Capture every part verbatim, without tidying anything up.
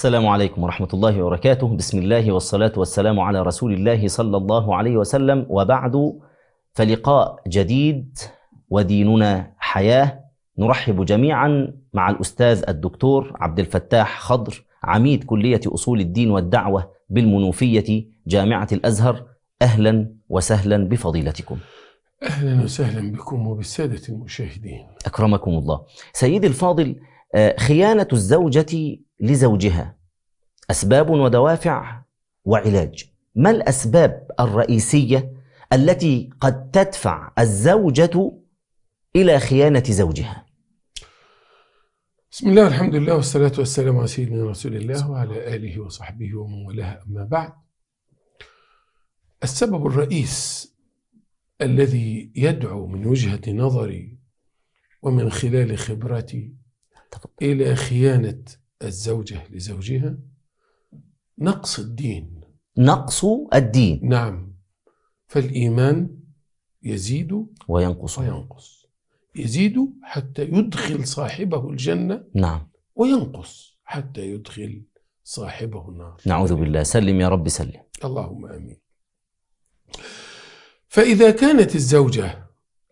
السلام عليكم ورحمة الله وبركاته. بسم الله والصلاة والسلام على رسول الله صلى الله عليه وسلم، وبعد، فلقاء جديد وديننا حياة. نرحب جميعا مع الأستاذ الدكتور عبد الفتاح خضر، عميد كلية أصول الدين والدعوة بالمنوفية جامعة الأزهر. أهلا وسهلا بفضيلتكم. أهلا وسهلا بكم وبالسادة المشاهدين. أكرمكم الله. سيدي الفاضل، خيانة الزوجة لزوجها أسباب ودوافع وعلاج، ما الأسباب الرئيسية التي قد تدفع الزوجة إلى خيانة زوجها؟ بسم الله، الحمد لله والصلاة والسلام على سيدنا رسول الله وعلى آله وصحبه ومن والاه، أما بعد. السبب الرئيس الذي يدعو من وجهة نظري ومن خلال خبرتي إلى خيانة الزوجة لزوجها نقص الدين. نقص الدين، نعم. فالإيمان يزيد وينقص وينقص يزيد حتى يدخل صاحبه الجنة، نعم، وينقص حتى يدخل صاحبه النار، نعوذ بالله. سلم يا رب سلم، اللهم آمين. فإذا كانت الزوجة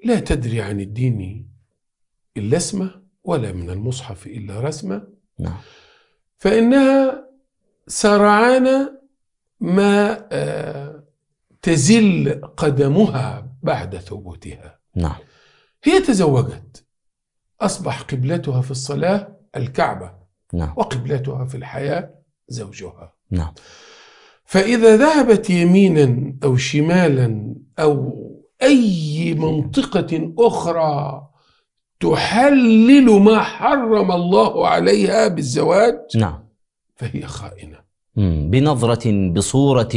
لا تدري عن الدين إلا اسمه ولا من المصحف إلا رسمه، نعم، فإنها سرعان ما تزل قدمها بعد ثبوتها. نعم. هي تزوجت، أصبح قبلتها في الصلاة الكعبة، نعم، وقبلتها في الحياة زوجها، نعم. فإذا ذهبت يمينا أو شمالا أو أي منطقة أخرى تحلل ما حرم الله عليها بالزواج، نعم، فهي خائنة بنظرة، بصورة،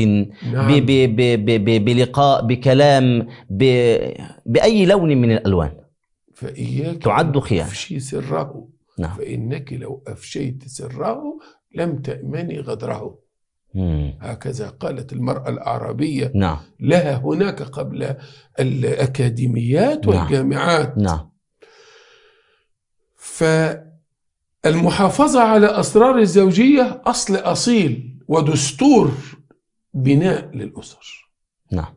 نعم، ب ب ب ب بلقاء، بكلام، ب بأي لون من الألوان، فإياك تعد خيانة. أفشي سره، نعم، فإنك لو أفشيت سره لم تأمني غدره. مم. هكذا قالت المرأة الأعرابية، نعم، لها هناك قبل الأكاديميات والجامعات. نعم. فالمحافظة على أسرار الزوجية أصل أصيل ودستور بناء للأسر. نعم.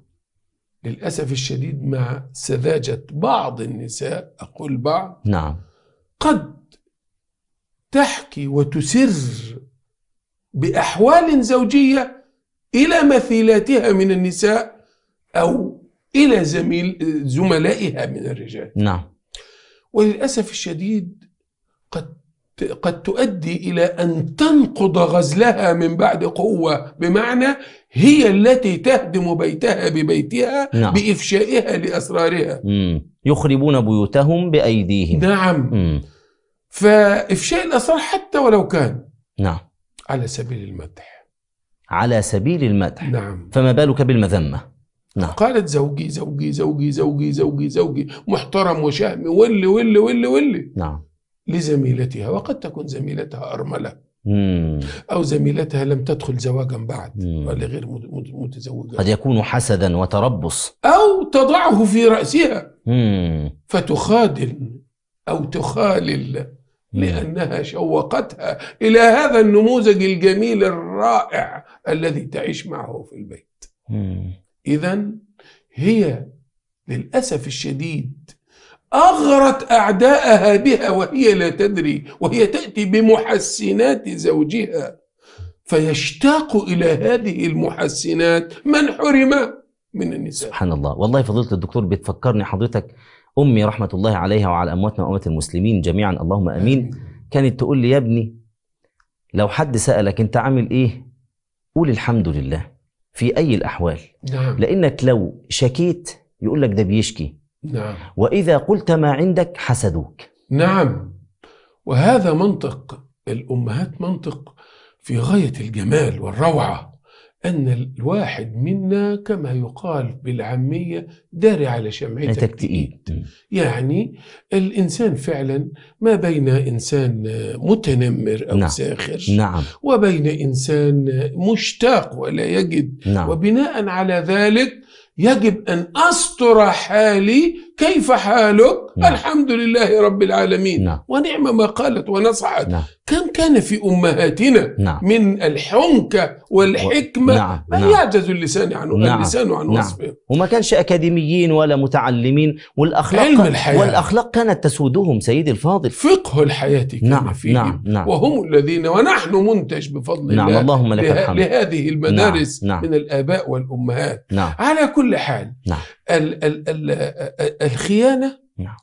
للأسف الشديد مع سذاجة بعض النساء، أقول بعض، نعم، قد تحكي وتسر بأحوال زوجية إلى مثيلاتها من النساء أو إلى زميل زملائها من الرجال. نعم. وللأسف الشديد قد قد تؤدي إلى أن تنقض غزلها من بعد قوة، بمعنى هي التي تهدم بيتها ببيتها، نعم، بإفشائها لأسرارها. مم. يخربون بيوتهم بأيديهم، نعم. مم. فإفشاء الأسرار حتى ولو كان، نعم، على سبيل المدح، على سبيل المدح، نعم، فما بالك بالمذمة. نعم. قالت زوجي زوجي زوجي زوجي زوجي زوجي محترم وشهم واللي واللي واللي واللي، نعم، لزميلتها، وقد تكون زميلتها أرملة، مم. أو زميلتها لم تدخل زواجا بعد، ولا غير متزوجة، قد يكون حسدا وتربص، أو تضعه في رأسها، مم. فتخادل أو تخالل، لأنها شوقتها إلى هذا النموذج الجميل الرائع الذي تعيش معه في البيت. مم. إذا هي للأسف الشديد أغرت أعداءها بها وهي لا تدري، وهي تأتي بمحسنات زوجها، فيشتاق إلى هذه المحسنات من حرم من النساء. سبحان الله. والله فضيلة الدكتور بتفكرني حضرتك، أمي رحمة الله عليها وعلى أمواتنا وأموات المسلمين جميعا، اللهم أمين، كانت تقول لي يا ابني لو حد سألك أنت عامل إيه قول الحمد لله في أي الأحوال، نعم، لأنك لو شكيت يقول لك ده بيشكي، نعم، وإذا قلت ما عندك حسدوك، نعم. وهذا منطق الأمهات، منطق في غاية الجمال والروعة، أن الواحد منا كما يقال بالعامية داري على شمعتك تئيد، يعني الإنسان فعلا ما بين إنسان متنمر أو، نعم، ساخر، نعم، وبين إنسان مشتاق ولا يجد، نعم، وبناء على ذلك يجب أن أستر حالي كيف حالك؟ نعم. الحمد لله رب العالمين. نعم. ونعم ما قالت ونصحت. نعم. كم كان في أمهاتنا نعم. من الحنكة والحكمة. نعم. ما يعجز اللسان عنه. نعم. اللسان عن وصفه. نعم. وما كانش أكاديميين ولا متعلمين، والأخلاق علم الحياة. والأخلاق كانت تسودهم سيدي الفاضل، فقه الحياة كان نعم. فيهم. نعم. نعم. وهم الذين، ونحن منتج بفضل نعم. الله اللهم لك الحمد لهذه المدارس. نعم. نعم. من الآباء والأمهات. نعم. على كل حال نعم. ال ال ال الخيانة نعم.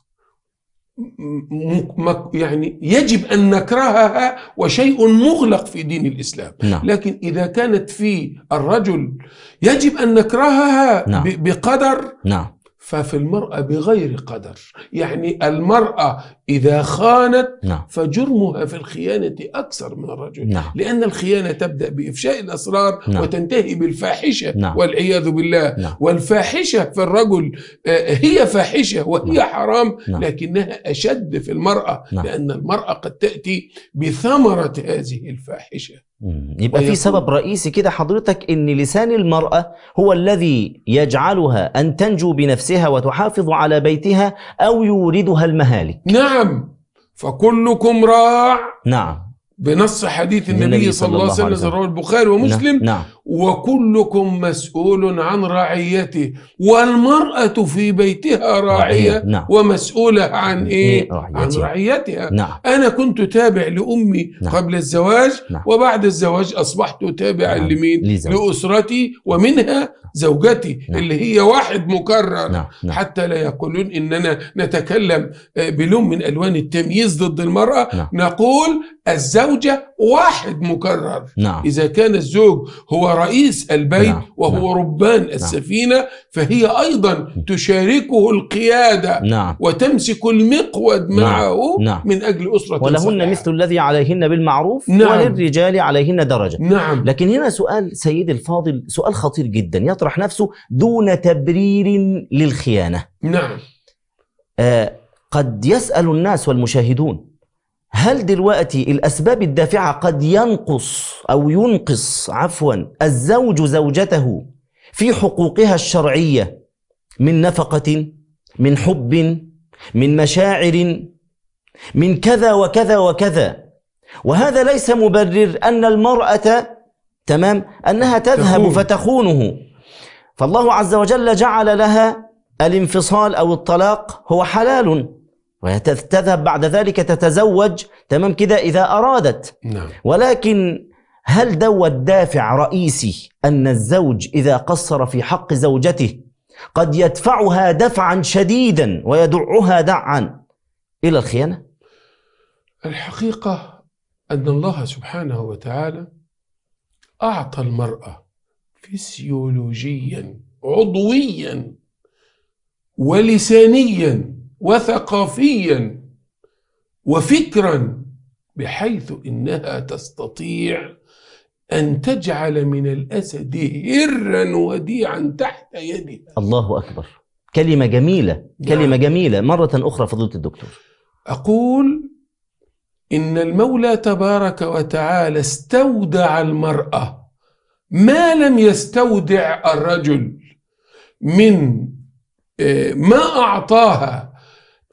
يعني يجب أن نكرهها، وشيء مغلق في دين الإسلام. نعم. لكن إذا كانت في الرجل يجب أن نكرهها نعم. بقدر نعم. ففي المرأة بغير قدر. يعني المرأة إذا خانت نعم. فجرمها في الخيانة أكثر من الرجل. نعم. لأن الخيانة تبدأ بإفشاء الأسرار نعم. وتنتهي بالفاحشة نعم. والعياذ بالله. نعم. والفاحشة في الرجل هي فاحشة وهي نعم. حرام، لكنها أشد في المرأة. نعم. لأن المرأة قد تأتي بثمرة هذه الفاحشة. يبقى في سبب رئيسي كده حضرتك، ان لسان المرأة هو الذي يجعلها ان تنجو بنفسها وتحافظ على بيتها او يوردها المهالك. نعم. فكلكم راع. نعم. بنص حديث النبي صلى الله عليه وسلم رواه البخاري ومسلم. نعم. نعم. وكلكم مسؤول عن رعيته، والمرأة في بيتها راعية. نعم. ومسؤولة عن إيه؟ عن رعيتها. نعم. أنا كنت تابع لأمي. نعم. قبل الزواج. نعم. وبعد الزواج أصبحت تابعا. نعم. لمين؟ لزوج. لأسرتي ومنها زوجتي. نعم. اللي هي واحد مكرر. نعم. نعم. حتى لا يقولون إننا نتكلم بلون من ألوان التمييز ضد المرأة. نعم. نقول الزوجة واحد مكرر. نعم. إذا كان الزوج هو رئيس البيت. نعم. وهو نعم. ربان السفينة. نعم. فهي أيضا تشاركه القيادة. نعم. وتمسك المقود معه. نعم. من أجل أسرة ولهن صحيحة. مثل الذي عليهن بالمعروف. نعم. وللرجال عليهن درجة. نعم. لكن هنا سؤال سيدي الفاضل، سؤال خطير جدا يطرح نفسه دون تبرير للخيانة. نعم. آه قد يسأل الناس والمشاهدون، هل دلوقتي الأسباب الدافعة قد ينقص أو ينقص عفوا الزوج زوجته في حقوقها الشرعية من نفقة، من حب، من مشاعر، من كذا وكذا وكذا، وهذا ليس مبرر أن المرأة تمام أنها تذهب فتخونه، فالله عز وجل جعل لها الانفصال أو الطلاق هو حلال، وتذهب بعد ذلك تتزوج تمام كده إذا أرادت. نعم. ولكن هل دوت دافع رئيسي أن الزوج إذا قصر في حق زوجته قد يدفعها دفعا شديدا ويدعها دعا إلى الخيانة؟ الحقيقة أن الله سبحانه وتعالى أعطى المرأة فسيولوجيا عضويا ولسانيا وثقافيا وفكرا، بحيث إنها تستطيع أن تجعل من الأسد هرا وديعا تحت يدها. الله أكبر، كلمة جميلة، كلمة نعم. جميلة. مرة أخرى فضيلة الدكتور، أقول إن المولى تبارك وتعالى استودع المرأة ما لم يستودع الرجل من ما أعطاها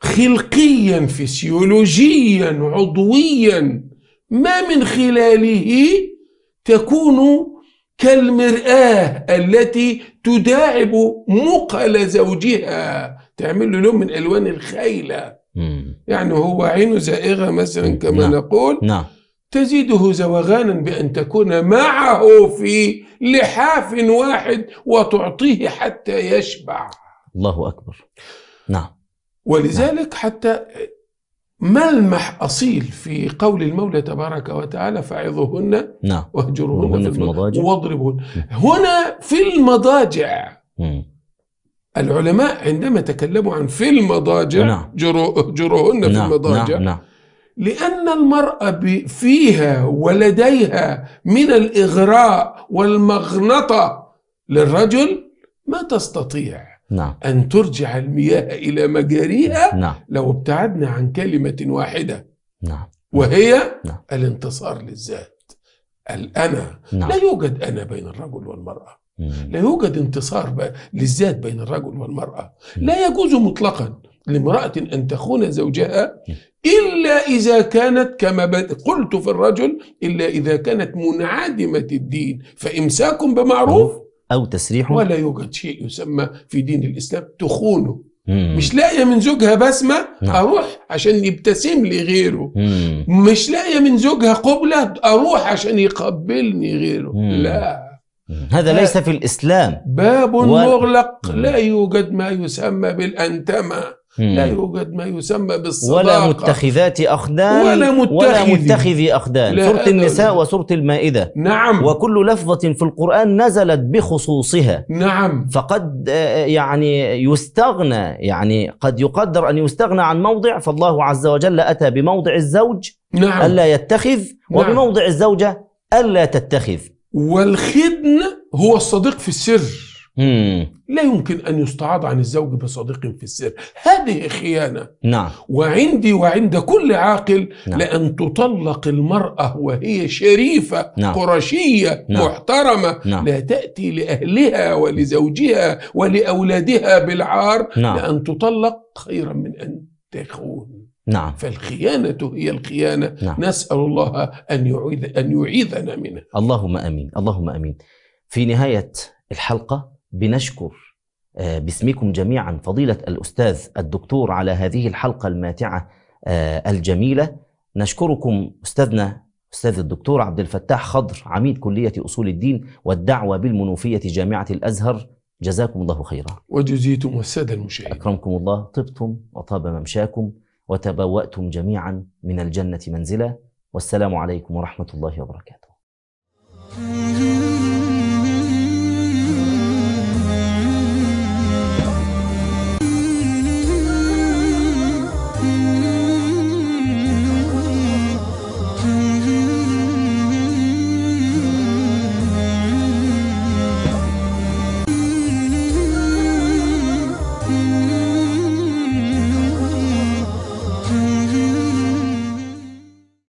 خلقيا فسيولوجيا عضويا، ما من خلاله تكون كالمرآة التي تداعب مقل زوجها، تعمل له لون من ألوان الخيلة. يعني هو عينه زائغة مثلا كما لا. نقول لا. تزيده زوغانا بأن تكون معه في لحاف واحد وتعطيه حتى يشبع. الله أكبر. نعم. ولذلك حتى ملمح أصيل في قول المولى تبارك وتعالى فاعظهن واهجرهن في المضاجع واضربهن. هنا في المضاجع، العلماء عندما تكلموا عن في المضاجع اهجرهن في المضاجع، لأن المرأة فيها ولديها من الإغراء والمغنطة للرجل ما تستطيع نعم. أن ترجع المياه إلى مجاريها. نعم. لو ابتعدنا عن كلمة واحدة. نعم. وهي نعم. الانتصار للذات، الأنا. نعم. لا يوجد أنا بين الرجل والمرأة. مم. لا يوجد انتصار للذات بين الرجل والمرأة. مم. لا يجوز مطلقا لامرأة أن تخون زوجها إلا إذا كانت كما قلت في الرجل، إلا إذا كانت منعدمة الدين، فإمساك بمعروف أو تسريح. ولا يوجد شيء يسمى في دين الإسلام تخونه. مم. مش لاقية من زوجها بسمة، نعم، أروح عشان يبتسم لي غيره. مم. مش لاقية من زوجها قبلة، أروح عشان يقبلني غيره. مم. لا، هذا ليس في الإسلام. باب و... مغلق. لا يوجد ما يسمى بالأنتمة. مم. لا يوجد ما يسمى بالصداقة، ولا متخذات أخدان، ولا, ولا متخذي أخدان. سورة النساء وسورة المائدة، نعم، وكل لفظة في القرآن نزلت بخصوصها، نعم، فقد يعني يستغنى، يعني قد يقدر أن يستغنى عن موضع، فالله عز وجل أتى بموضع الزوج، نعم، ألا يتخذ، نعم، وبموضع الزوجة ألا تتخذ. والخدن هو الصديق في السر. مم. لا يمكن أن يستعاض عن الزوج بصديق في السر، هذه خيانة. نعم. وعندي وعند كل عاقل، نعم، لأن تطلق المرأة وهي شريفة، نعم، قرشية، نعم، محترمة، نعم، لا تأتي لأهلها ولزوجها ولأولادها بالعار، نعم، لأن تطلق خيرا من أن تخون. نعم. فالخيانة هي الخيانة. نعم. نسأل الله أن يعيذ أن يعيذنا منها. اللهم آمين، اللهم آمين. في نهاية الحلقة بنشكر باسمكم جميعا فضيلة الأستاذ الدكتور على هذه الحلقة الماتعة الجميلة. نشكركم أستاذنا أستاذ الدكتور عبد الفتاح خضر، عميد كلية أصول الدين والدعوة بالمنوفية، جامعة الأزهر. جزاكم الله خيرا. وجزيتم السادة المشاهدين. أكرمكم الله. طبتم وطاب ممشاكم، وتبوأتم جميعا من الجنة منزلا. والسلام عليكم ورحمة الله وبركاته.